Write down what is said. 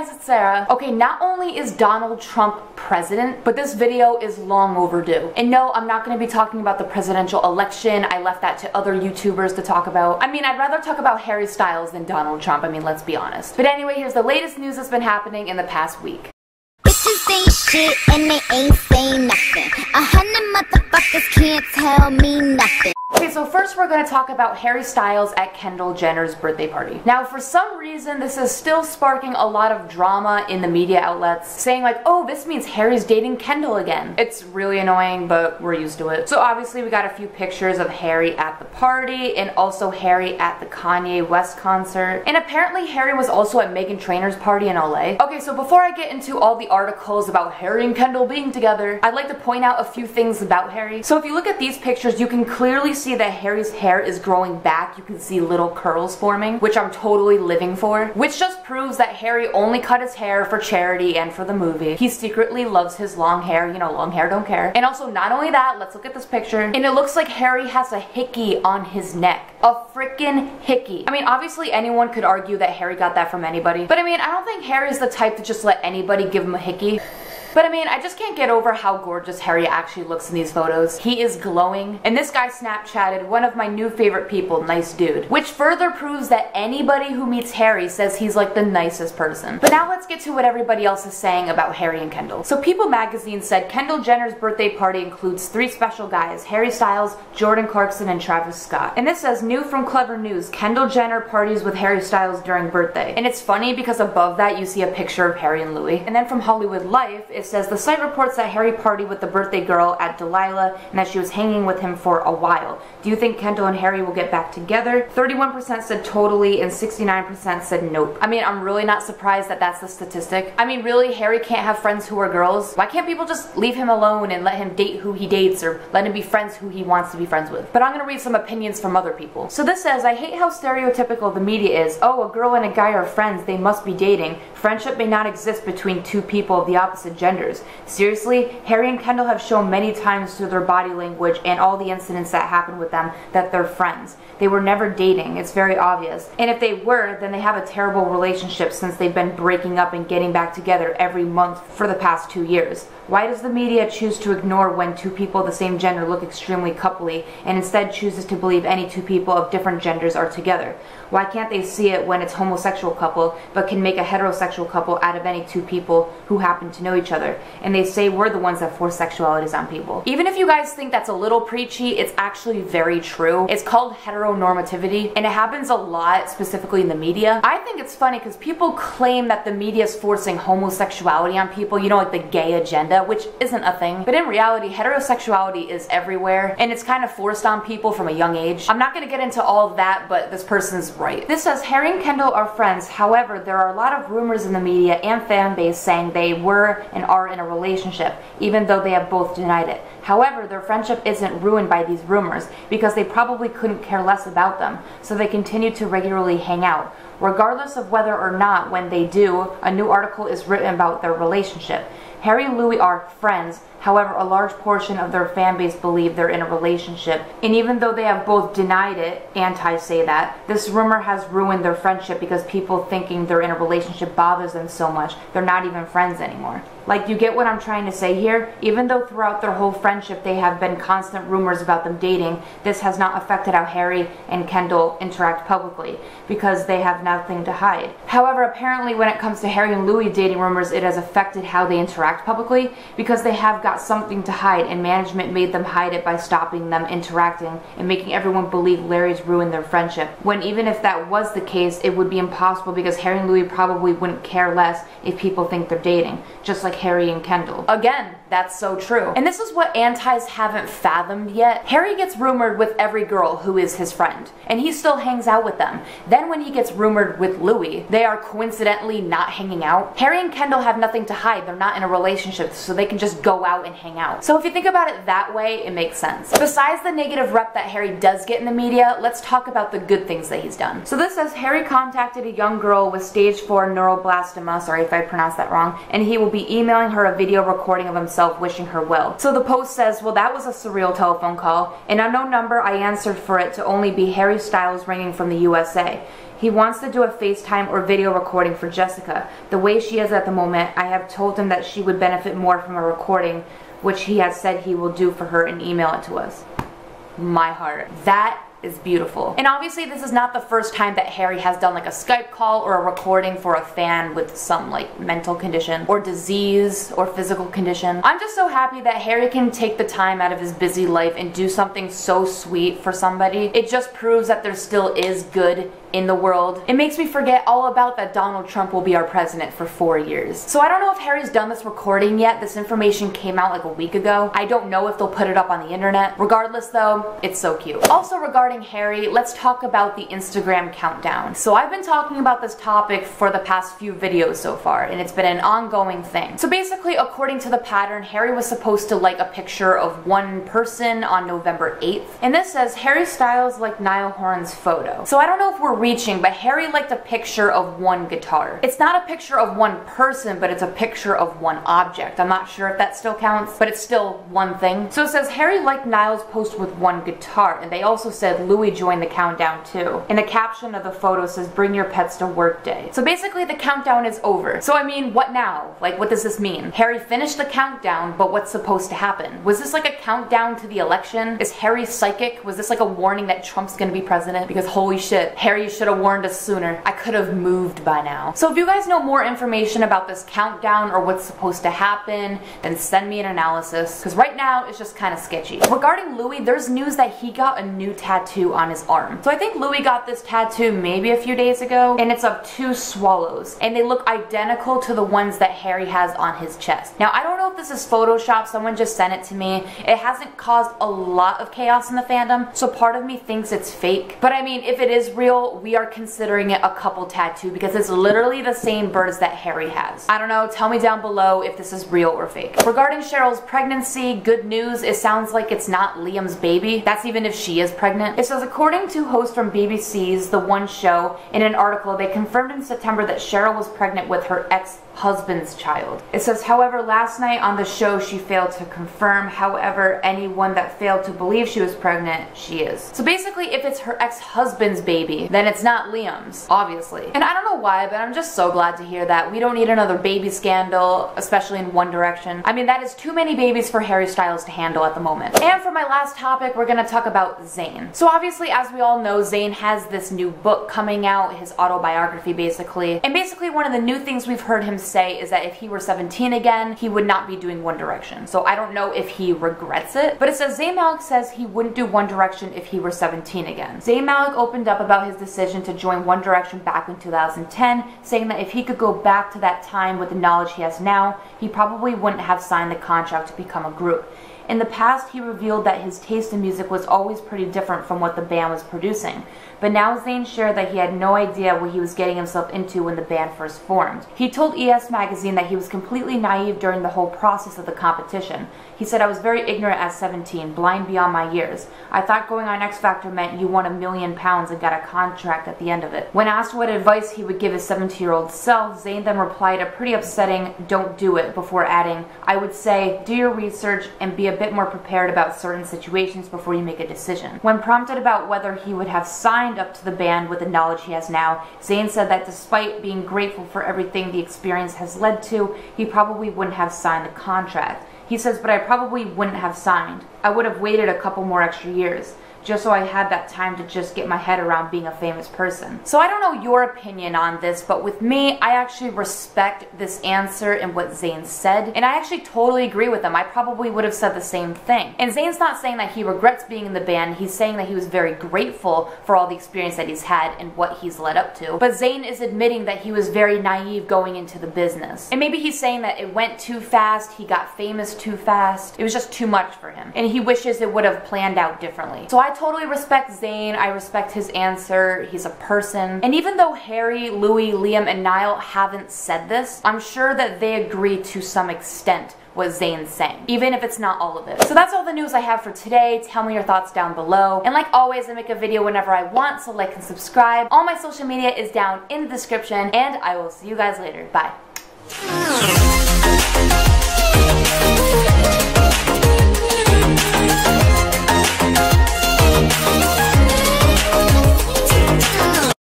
guys, it's Sarah. Okay, not only is Donald Trump president, but this video is long overdue. And no, I'm not gonna be talking about the presidential election. I left that to other YouTubers to talk about. I mean, I'd rather talk about Harry Styles than Donald Trump. I mean, let's be honest. But anyway, here's the latest news that's been happening in the past week. Bitches ain't shit and they ain't saying nothing. 100 motherfuckers can't tell me nothing. Okay, so first we're gonna talk about Harry Styles at Kendall Jenner's birthday party. Now, for some reason, this is still sparking a lot of drama in the media outlets, saying like, oh, this means Harry's dating Kendall again. It's really annoying, but we're used to it. So obviously we got a few pictures of Harry at the party and also Harry at the Kanye West concert. And apparently Harry was also at Meghan Trainor's party in LA. Okay, so before I get into all the articles about Harry and Kendall being together, I'd like to point out a few things about Harry. So if you look at these pictures, you can clearly see that Harry's hair is growing back. You can see little curls forming, which I'm totally living for, which just proves that Harry only cut his hair for charity and for the movie. He secretly loves his long hair. You know, long hair don't care. And also, not only that, let's look at this picture, and it looks like Harry has a hickey on his neck. A freaking hickey. I mean, obviously anyone could argue that Harry got that from anybody, but I mean, I don't think Harry's the type to just let anybody give him a hickey. But I mean, I just can't get over how gorgeous Harry actually looks in these photos. He is glowing. And this guy Snapchatted one of my new favorite people, nice dude, which further proves that anybody who meets Harry says he's like the nicest person. But now let's get to what everybody else is saying about Harry and Kendall. So People Magazine said Kendall Jenner's birthday party includes three special guys, Harry Styles, Jordan Clarkson, and Travis Scott. And this says, new from Clever News, Kendall Jenner parties with Harry Styles during birthday. And it's funny because above that you see a picture of Harry and Louis. And then from Hollywood Life, it says the site reports that Harry partied with the birthday girl at Delilah and that she was hanging with him for a while. Do you think Kendall and Harry will get back together? 31% said totally and 69% said nope. I mean, I'm really not surprised that that's the statistic. I mean, really, Harry can't have friends who are girls? Why can't people just leave him alone and let him date who he dates or let him be friends who he wants to be friends with? But I'm gonna read some opinions from other people. So this says, I hate how stereotypical the media is. Oh, a girl and a guy are friends, they must be dating. Friendship may not exist between two people of the opposite gender. Seriously, Harry and Kendall have shown many times through their body language and all the incidents that happened with them that they're friends. They were never dating, it's very obvious. And if they were, then they have a terrible relationship since they've been breaking up and getting back together every month for the past 2 years. Why does the media choose to ignore when two people of the same gender look extremely coupley and instead chooses to believe any two people of different genders are together? Why can't they see it when it's a homosexual couple but can make a heterosexual couple out of any two people who happen to know each other? And they say we're the ones that force sexualities on people. Even if you guys think that's a little preachy, it's actually very true. It's called heteronormativity, and it happens a lot, specifically in the media. I think it's funny because people claim that the media is forcing homosexuality on people, you know, like the gay agenda, which isn't a thing. But in reality, heterosexuality is everywhere, and it's kind of forced on people from a young age. I'm not gonna get into all of that, but this person's right. This says, Harry and Kendall are friends. However, there are a lot of rumors in the media and fan base saying they were and are in a relationship, even though they have both denied it. However, their friendship isn't ruined by these rumors because they probably couldn't care less about them, so they continue to regularly hang out. Regardless of whether or not when they do, a new article is written about their relationship. Harry and Louis are friends, however a large portion of their fan base believe they're in a relationship, and even though they have both denied it, anti say that, this rumor has ruined their friendship because people thinking they're in a relationship bothers them so much, they're not even friends anymore. Like, you get what I'm trying to say here? Even though throughout their whole friendship they have been constant rumors about them dating, this has not affected how Harry and Kendall interact publicly, because they have nothing to hide. However, apparently when it comes to Harry and Louis dating rumors, it has affected how they interact publicly, because they have got something to hide, and management made them hide it by stopping them interacting and making everyone believe Larry's ruined their friendship, when even if that was the case, it would be impossible because Harry and Louis probably wouldn't care less if people think they're dating, just like Harry and Kendall. Again, that's so true. And this is what antis haven't fathomed yet. Harry gets rumored with every girl who is his friend, and he still hangs out with them. Then when he gets rumored with Louis, they are coincidentally not hanging out. Harry and Kendall have nothing to hide, they're not in a relationship, so they can just go out and hang out. So if you think about it that way, it makes sense. Besides the negative rep that Harry does get in the media, let's talk about the good things that he's done. So this says, Harry contacted a young girl with stage 4 neuroblastoma, sorry if I pronounced that wrong, and he will be emailing her a video recording of himself wishing her well. So the post says, well, that was a surreal telephone call. An unknown number, I answered for it to only be Harry Styles ringing from the USA. He wants to do a FaceTime or video recording for Jessica. The way she is at the moment, I have told him that she would benefit more from a recording, which he has said he will do for her and email it to us. My heart. That is beautiful. And obviously this is not the first time that Harry has done like a Skype call or a recording for a fan with some like mental condition or disease or physical condition. I'm just so happy that Harry can take the time out of his busy life and do something so sweet for somebody. It just proves that there still is good in the world. It makes me forget all about that Donald Trump will be our president for 4 years. So I don't know if Harry's done this recording yet. This information came out like a week ago. I don't know if they'll put it up on the internet. Regardless though, it's so cute. Also regarding Harry, let's talk about the Instagram countdown. So I've been talking about this topic for the past few videos so far, and it's been an ongoing thing. So basically, according to the pattern, Harry was supposed to like a picture of one person on November 8th. And this says, Harry Styles liked Niall Horan's photo. So I don't know if we're reaching, but Harry liked a picture of one guitar. It's not a picture of one person, but it's a picture of one object. I'm not sure if that still counts, but it's still one thing. So it says Harry liked Niall's post with one guitar, and they also said Louis joined the countdown too. And the caption of the photo says, bring your pets to work day. So basically the countdown is over. So I mean, what now? Like, what does this mean? Harry finished the countdown, but what's supposed to happen? Was this like a countdown to the election? Is Harry psychic? Was this like a warning that Trump's gonna be president? Because holy shit, Harry should have warned us sooner. I could have moved by now. So if you guys know more information about this countdown or what's supposed to happen, then send me an analysis, because right now it's just kind of sketchy. Regarding Louis, there's news that he got a new tattoo on his arm. So I think Louis got this tattoo maybe a few days ago, and it's of 2 swallows, and they look identical to the ones that Harry has on his chest. Now I don't know if this is Photoshop, someone just sent it to me. It hasn't caused a lot of chaos in the fandom, so part of me thinks it's fake. But I mean, if it is real, we are considering it a couple tattoo because it's literally the same birds that Harry has. I don't know, tell me down below if this is real or fake. Regarding Cheryl's pregnancy, good news, it sounds like it's not Liam's baby. That's even if she is pregnant. It says, according to hosts from BBC's The One Show, in an article, they confirmed in September that Cheryl was pregnant with her ex-husband's child. It says, however, last night on the show, she failed to confirm. However, anyone that failed to believe she was pregnant, she is. So basically, if it's her ex-husband's baby, then it's not Liam's, obviously. And I don't know why, but I'm just so glad to hear that. We don't need another baby scandal, especially in One Direction. I mean, that is too many babies for Harry Styles to handle at the moment. And for my last topic, we're gonna talk about Zayn. So obviously, as we all know, Zayn has this new book coming out, his autobiography basically. And basically one of the new things we've heard him say is that if he were 17 again, he would not be doing One Direction. So I don't know if he regrets it, but it says Zayn Malik says he wouldn't do One Direction if he were 17 again. Zayn Malik opened up about his decision to join One Direction back in 2010, saying that if he could go back to that time with the knowledge he has now, he probably wouldn't have signed the contract to become a group. In the past, he revealed that his taste in music was always pretty different from what the band was producing. But now Zayn shared that he had no idea what he was getting himself into when the band first formed. He told ES Magazine that he was completely naive during the whole process of the competition. He said, I was very ignorant at 17, blind beyond my years. I thought going on X Factor meant you won £1 million and got a contract at the end of it. When asked what advice he would give his 17-year-old self, Zayn then replied a pretty upsetting, don't do it, before adding, I would say, do your research and be a bit more prepared about certain situations before you make a decision. When prompted about whether he would have signed up to the band with the knowledge he has now, Zayn said that despite being grateful for everything the experience has led to, he probably wouldn't have signed the contract. He says, but I probably wouldn't have signed. I would have waited a couple more extra years, just so I had that time to just get my head around being a famous person. So I don't know your opinion on this, but with me, I actually respect this answer and what Zayn said, and I actually totally agree with him. I probably would have said the same thing. And Zayn's not saying that he regrets being in the band, he's saying that he was very grateful for all the experience that he's had and what he's led up to. But Zayn is admitting that he was very naive going into the business. And maybe he's saying that it went too fast, he got famous too fast, it was just too much for him. And he wishes it would have planned out differently. So I totally respect Zayn, I respect his answer, he's a person. And even though Harry, Louis, Liam, and Niall haven't said this, I'm sure that they agree to some extent what Zayn sang, even if it's not all of it. So that's all the news I have for today. Tell me your thoughts down below. And like always, I make a video whenever I want, so like and subscribe. All my social media is down in the description, and I will see you guys later. Bye.